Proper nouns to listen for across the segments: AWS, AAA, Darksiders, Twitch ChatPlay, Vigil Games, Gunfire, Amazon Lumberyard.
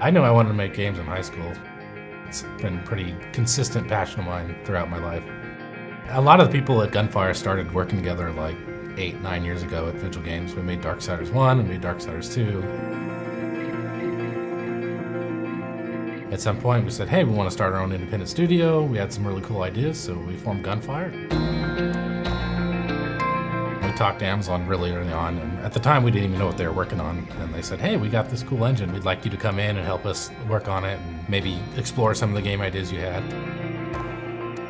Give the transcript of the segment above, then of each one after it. I knew I wanted to make games in high school. It's been a pretty consistent passion of mine throughout my life. A lot of the people at Gunfire started working together like 8, 9 years ago at Vigil Games. We made Darksiders 1, we made Darksiders 2. At some point we said, hey, we want to start our own independent studio. We had some really cool ideas, so we formed Gunfire. We talked to Amazon really early on, and at the time we didn't even know what they were working on. And they said, hey, we got this cool engine. We'd like you to come in and help us work on it and maybe explore some of the game ideas you had.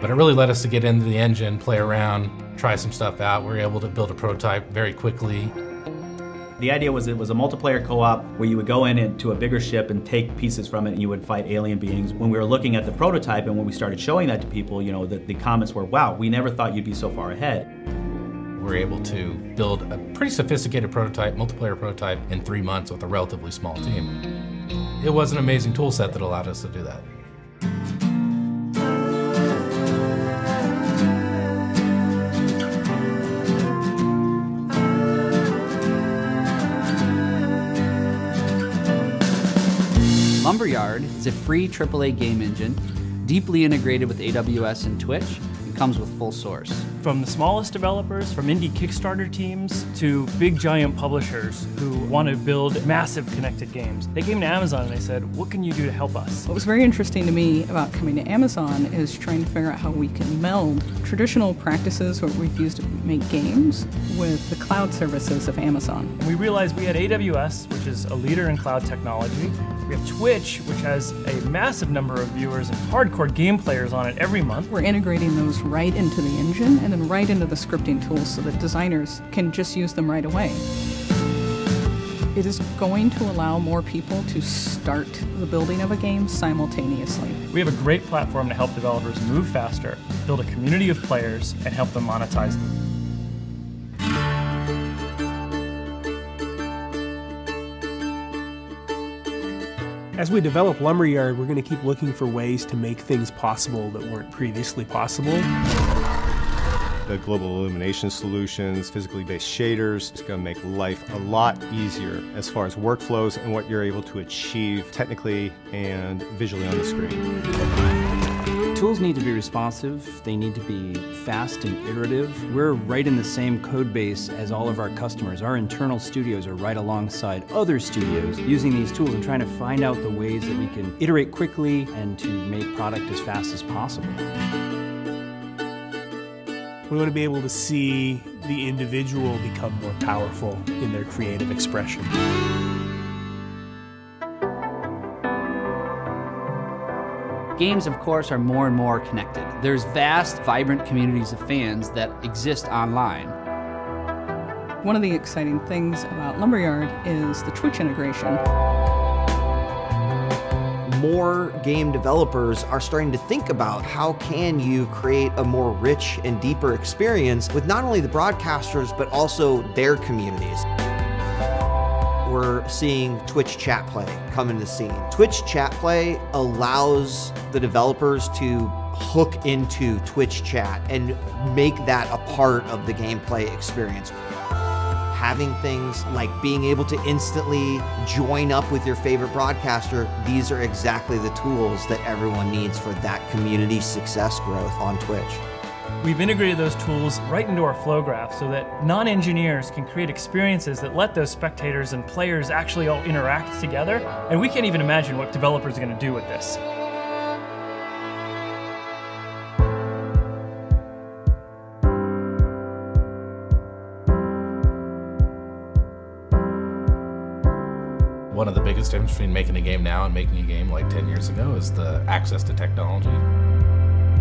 But it really led us to get into the engine, play around, try some stuff out. We were able to build a prototype very quickly. The idea was it was a multiplayer co-op where you would go in into a bigger ship and take pieces from it and you would fight alien beings. When we were looking at the prototype and when we started showing that to people, you know, the comments were, wow, we never thought you'd be so far ahead. We were able to build a pretty sophisticated prototype, multiplayer prototype, in 3 months with a relatively small team. It was an amazing tool set that allowed us to do that. Lumberyard is a free AAA game engine, deeply integrated with AWS and Twitch, and comes with full source. From the smallest developers, from indie Kickstarter teams, to big giant publishers who want to build massive connected games. They came to Amazon and they said, what can you do to help us? What was very interesting to me about coming to Amazon is trying to figure out how we can meld traditional practices, what we've used to make games, with the cloud services of Amazon. We realized we had AWS, which is a leader in cloud technology. We have Twitch, which has a massive number of viewers and hardcore game players on it every month. We're integrating those right into the engine and then right into the scripting tools so that designers can just use them right away. It is going to allow more people to start the building of a game simultaneously. We have a great platform to help developers move faster, build a community of players, and help them monetize them. As we develop Lumberyard, we're going to keep looking for ways to make things possible that weren't previously possible. The global illumination solutions, physically based shaders, it's going to make life a lot easier as far as workflows and what you're able to achieve technically and visually on the screen. Tools need to be responsive, they need to be fast and iterative. We're right in the same code base as all of our customers. Our internal studios are right alongside other studios using these tools and trying to find out the ways that we can iterate quickly and to make product as fast as possible. We want to be able to see the individual become more powerful in their creative expression. Games, of course, are more and more connected. There's vast, vibrant communities of fans that exist online. One of the exciting things about Lumberyard is the Twitch integration. More game developers are starting to think about how can you create a more rich and deeper experience with not only the broadcasters, but also their communities. We're seeing Twitch ChatPlay come into the scene. Twitch ChatPlay allows the developers to hook into Twitch chat and make that a part of the gameplay experience. Having things like being able to instantly join up with your favorite broadcaster, these are exactly the tools that everyone needs for that community success growth on Twitch. We've integrated those tools right into our flow graph so that non-engineers can create experiences that let those spectators and players actually all interact together. And we can't even imagine what developers are going to do with this. One of the biggest differences between making a game now and making a game like 10 years ago is the access to technology.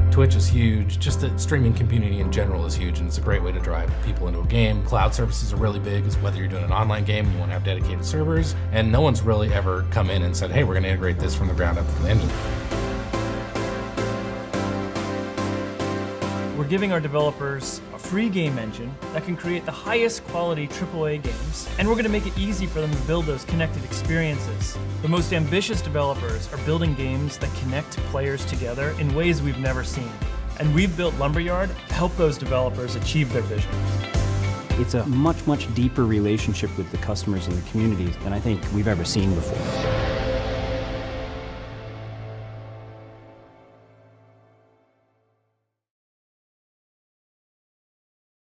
Twitch is huge, just the streaming community in general is huge, and it's a great way to drive people into a game. Cloud services are really big, whether you're doing an online game and you want to have dedicated servers, and no one's really ever come in and said, hey, we're going to integrate this from the ground up from the engine. We're giving our developers a free game engine that can create the highest quality AAA games, and we're going to make it easy for them to build those connected experiences. The most ambitious developers are building games that connect players together in ways we've never seen, and we've built Lumberyard to help those developers achieve their vision. It's a much, much deeper relationship with the customers and the communities than I think we've ever seen before.